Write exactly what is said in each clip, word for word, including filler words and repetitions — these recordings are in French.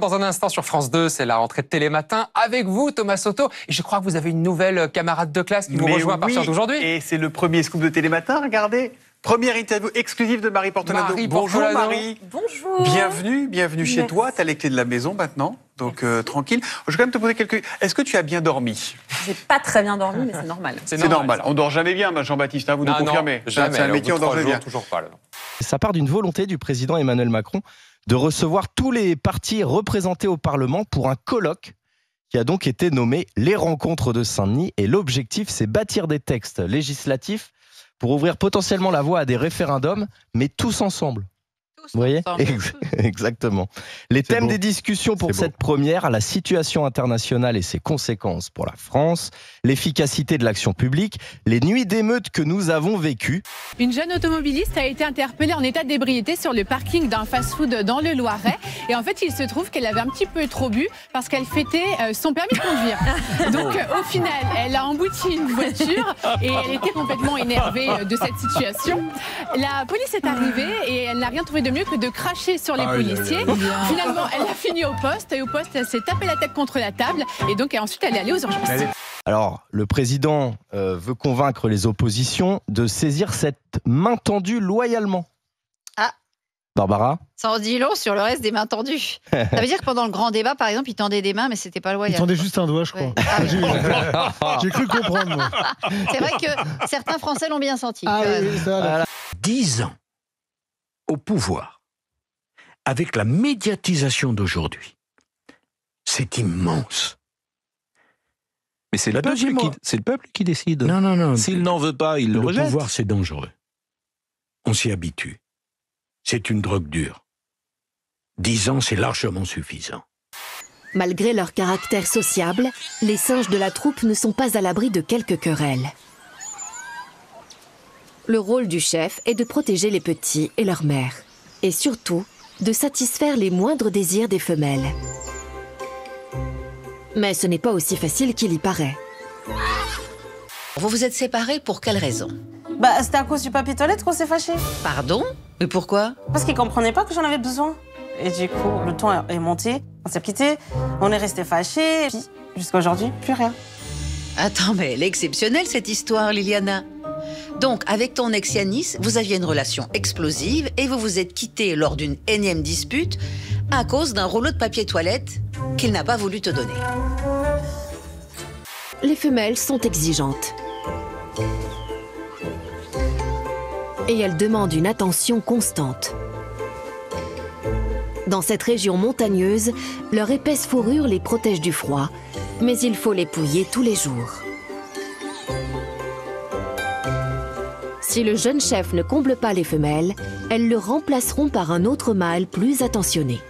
Dans un instant sur France deux, c'est la rentrée de Télématin avec vous, Thomas Soto. Et je crois que vous avez une nouvelle camarade de classe qui vous rejoint oui, à partir d'aujourd'hui. Et c'est le premier scoop de Télématin, regardez. Première interview exclusive de Marie Portolano. Marie Bonjour Portolano. Marie. Bonjour. Bienvenue, bienvenue Merci. chez toi. Tu as les clés de la maison maintenant, donc euh, tranquille. Je vais quand même te poser quelques... Est-ce que tu as bien dormi? J'ai pas très bien dormi, mais c'est normal. C'est normal. normal. On dort jamais bien, Jean-Baptiste, hein, vous non, nous confirmez. C'est un métier, on dort jamais bien. Toujours pas, là, ça part d'une volonté du président Emmanuel Macron de recevoir tous les partis représentés au Parlement pour un colloque qui a donc été nommé « Les Rencontres de Saint-Denis ». Et l'objectif, c'est bâtir des textes législatifs pour ouvrir potentiellement la voie à des référendums, mais tous ensemble. Tous Vous voyez ensemble. Exactement. Les thèmes beau. des discussions pour cette beau. première, la situation internationale et ses conséquences pour la France, l'efficacité de l'action publique, les nuits d'émeutes que nous avons vécues. Une jeune automobiliste a été interpellée en état d'ébriété sur le parking d'un fast-food dans le Loiret. Et en fait, il se trouve qu'elle avait un petit peu trop bu parce qu'elle fêtait son permis de conduire. Donc, au final, elle a embouti une voiture et elle était complètement énervée de cette situation. La police est arrivée et elle n'a rien trouvé de mieux que de cracher sur les ah, policiers. Oui, oui, oui. Finalement, elle a fini au poste et au poste, elle s'est tapée la tête contre la table et donc et ensuite, elle est allée aux urgences. Alors, le président euh, veut convaincre les oppositions de saisir cette main tendue loyalement. Ah. Barbara? Ça en dit long sur le reste des mains tendues. Ça veut dire que pendant le grand débat, par exemple, ils tendaient des mains, mais c'était pas loyal. Ils tendaient juste un doigt, je crois. Ouais. Ah, oui. J'ai cru comprendre. C'est vrai que certains Français l'ont bien senti. Ah, oui, ça, voilà. Dix ans au pouvoir, avec la médiatisation d'aujourd'hui, c'est immense. Mais c'est le, le peuple qui décide. Non, non, non. S'il n'en veut pas, il le, le rejette. Le pouvoir, c'est dangereux. On s'y habitue. C'est une drogue dure. Dix ans, c'est largement suffisant. Malgré leur caractère sociable, les singes de la troupe ne sont pas à l'abri de quelques querelles. Le rôle du chef est de protéger les petits et leur mère. Et surtout, de satisfaire les moindres désirs des femelles. Mais ce n'est pas aussi facile qu'il y paraît. Vous vous êtes séparés pour quelle raison? Bah, c'était à cause du papier toilette qu'on s'est fâché. Pardon? Mais pourquoi? Parce qu'il comprenait pas que j'en avais besoin. Et du coup, le temps est monté, on s'est quitté, on est resté fâchés, puis jusqu'à aujourd'hui, plus rien. Attends, mais elle est exceptionnelle cette histoire, Liliana. Donc, avec ton ex Yanis, vous aviez une relation explosive et vous vous êtes quittés lors d'une énième dispute à cause d'un rouleau de papier toilette qu'il n'a pas voulu te donner. Les femelles sont exigeantes. Et elle demande une attention constante. Dans cette région montagneuse, leur épaisse fourrure les protège du froid, mais il faut les pouiller tous les jours. Si le jeune chef ne comble pas les femelles, elles le remplaceront par un autre mâle plus attentionné.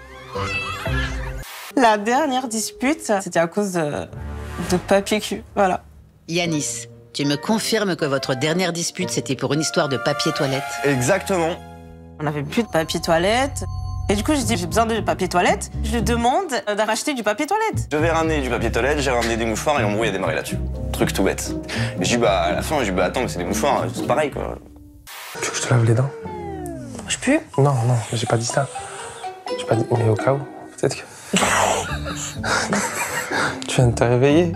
La dernière dispute, c'était à cause de, de papier cul, voilà. Yanis, tu me confirmes que votre dernière dispute, c'était pour une histoire de papier toilette? Exactement. On n'avait plus de papier toilette. Et du coup, j'ai dit, j'ai besoin de papier toilette. Je lui demande d'en racheter du papier toilette. Je vais ramener du papier toilette, j'ai ramené des mouchoirs et l'embrouille a démarré là-dessus. Truc tout bête. Et je dis, bah, à la fin, je dis, bah, attends, mais c'est des mouchoirs, c'est pareil, quoi. Tu veux que je te lave les dents? Je pue? Non, non, j'ai pas dit ça. J'ai pas dit, mais au cas où, peut-être que... Tu viens de te réveiller.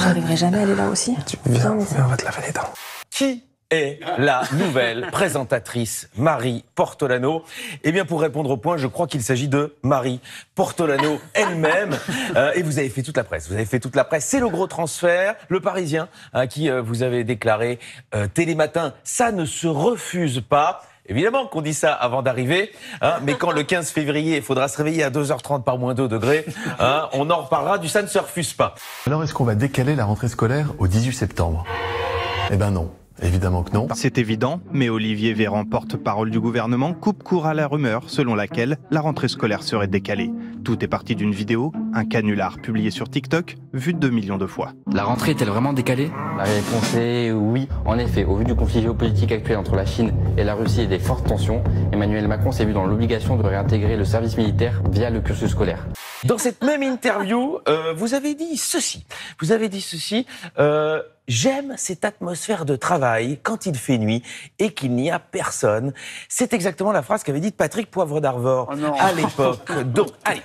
J'arriverai jamais à aller là aussi. Tu viens, mais on va te laver les dents. Qui est la nouvelle présentatrice Marie Portolano? Eh bien, pour répondre au point, je crois qu'il s'agit de Marie Portolano elle-même. Euh, et vous avez fait toute la presse. Vous avez fait toute la presse. C'est le gros transfert, le Parisien, à qui euh, vous avez déclaré euh, Télématin, ça ne se refuse pas. Évidemment qu'on dit ça avant d'arriver, hein, mais quand le quinze février, il faudra se réveiller à deux heures trente par moins deux degrés, hein, on en reparlera du ça ne se refuse pas. Alors est-ce qu'on va décaler la rentrée scolaire au dix-huit septembre? Eh ben non, évidemment que non. C'est évident, mais Olivier Véran, porte-parole du gouvernement, coupe court à la rumeur selon laquelle la rentrée scolaire serait décalée. Tout est parti d'une vidéo, un canular publié sur TikTok, vu deux millions de fois. La rentrée est-elle vraiment décalée? La réponse est oui. En effet, au vu du conflit géopolitique actuel entre la Chine et la Russie et des fortes tensions, Emmanuel Macron s'est vu dans l'obligation de réintégrer le service militaire via le cursus scolaire. Dans cette même interview, euh, vous avez dit ceci. Vous avez dit ceci. Euh, J'aime cette atmosphère de travail quand il fait nuit et qu'il n'y a personne. C'est exactement la phrase qu'avait dite Patrick Poivre d'Arvor oh à l'époque. Donc, allez.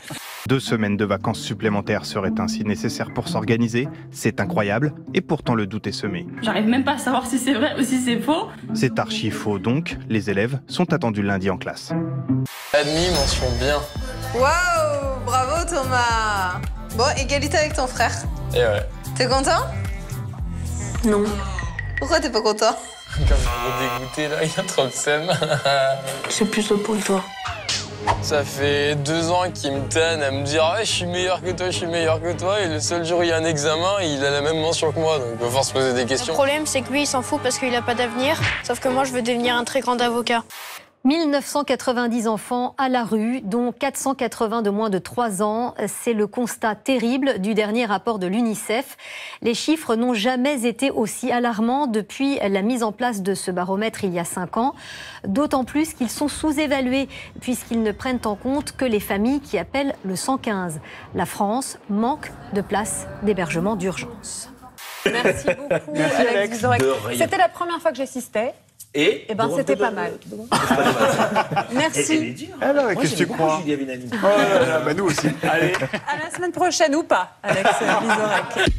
Deux semaines de vacances supplémentaires seraient ainsi nécessaires pour s'organiser. C'est incroyable et pourtant le doute est semé. J'arrive même pas à savoir si c'est vrai ou si c'est faux. C'est archi faux donc, les élèves sont attendus lundi en classe. Admis, mention bien. Waouh, bravo Thomas. Bon, égalité avec ton frère. Et ouais. T'es content? Non. Pourquoi t'es pas content? Comme je me dégoûté là, il y a trop de seum. C'est plus le pour toi. Ça fait deux ans qu'il me tanne à me dire ah, « je suis meilleur que toi, je suis meilleur que toi » et le seul jour où il y a un examen, il a la même mention que moi, donc il va falloir se poser des questions. Le problème, c'est que lui, il s'en fout parce qu'il n'a pas d'avenir, sauf que moi, je veux devenir un très grand avocat. mille neuf cent quatre-vingt-dix enfants à la rue, dont quatre cent quatre-vingts de moins de trois ans. C'est le constat terrible du dernier rapport de l'UNICEF. Les chiffres n'ont jamais été aussi alarmants depuis la mise en place de ce baromètre il y a cinq ans. D'autant plus qu'ils sont sous-évalués, puisqu'ils ne prennent en compte que les familles qui appellent le cent quinze. La France manque de places d'hébergement d'urgence. Merci beaucoup, Merci Alex. C'était la première fois que j'assistais. Et, et ben c'était pas, pas mal. Merci. Elle est dure. Alors, qu'est-ce que tu crois? Julia Vinani. Oh là là, bah nous aussi. Allez. À la semaine prochaine ou pas, Alex Vizorek.